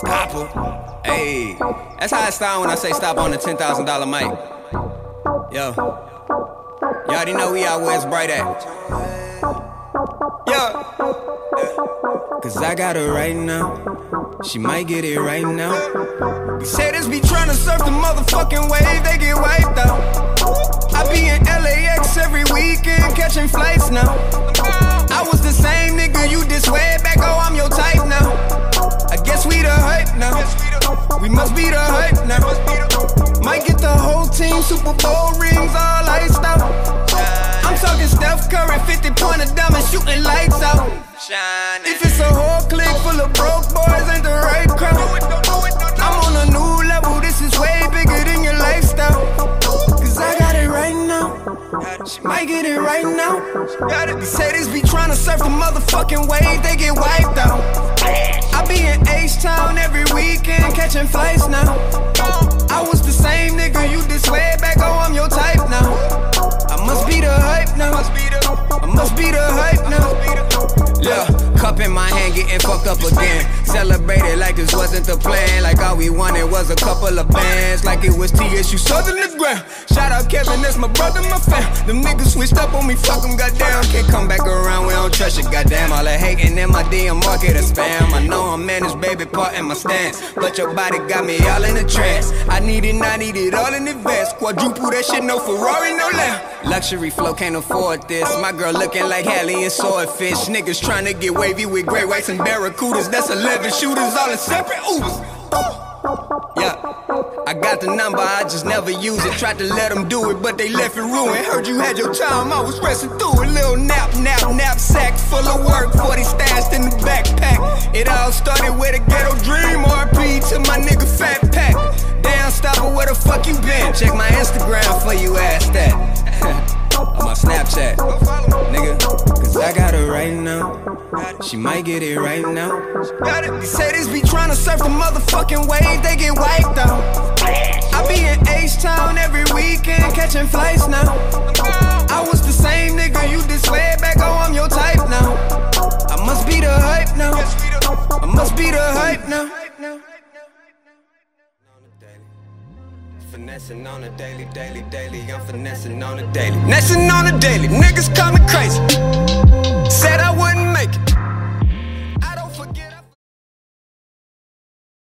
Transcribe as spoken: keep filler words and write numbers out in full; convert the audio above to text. Stoppa. Hey, that's how it sound when I say stop on the ten thousand dollar mic. Yo, you already know we out where it's bright at. Yo, cause I got her right now. She might get it right now. These haters be tryna surf the motherfucking wave, they get wiped out. I be in L A X every weekend, catching flights now. I was the same nigga you this way back, oh I'm your type now. I guess we the hype now. We must be the hype now. Might get the whole team, Super Bowl rings, all iced out. I'm talking Steph Curry, fifty pointer diamond, shooting lights out. If it's a whole clique full of broke boys, ain't the right crowd. I'm on a new level, this is way bigger than your lifestyle. Cause I got it right now. She might get it right now. These haters be tryna surf the motherfucking wave, they get wiped out. I be in H Town every weekend, catching flights now. I was the same nigga you this way back, oh I'm your type now. I must be the hype now. I must be the hype now. Yeah, cup in my hand, getting fucked up again. Celebrated like this wasn't the plan. Like all we wanted was a couple of bands. Like it was T S U Southern the ground. Shout out Kevin, that's my brother, my fam. Them niggas switched up on me, fuck them, goddamn. Can't come back around, we don't trust you, goddamn. All that hating in my D M market is spam. I know I'm in this baby part in my stance, but your body got me all in a trance. I need it, I need it all in advance. Quadruple that shit, no Ferrari, no lamb. Luxury flow, can't afford this. My girl looking like Halle and swordfish. Niggas trying to get wavy with gray whites and barracudas. That's eleven shooters all in separate Ubers. Yeah, I got the number, I just never use it. Tried to let them do it, but they left it ruined. Heard you had your time, I was pressing through it. Little nap, nap, knapsack full of work, forty stashed in the backpack. It all started with a ghetto dream. R P to my nigga Fat Pack. Damn, Stoppa, where the fuck you been? Check my Instagram for you, ask that. On my Snapchat, nigga, cause I got her right now. She might get it right now. These haters be tryna surf the motherfucking wave, they get wiped out. I be in H Town every weekend, catching flights now. I was the same nigga you this way back, oh I'm your type now. I must be the hype now. I must be the hype now. Finessing on a daily, daily, daily, I'm finessing on a daily. Nessing on a daily, niggas call me crazy. Said I would.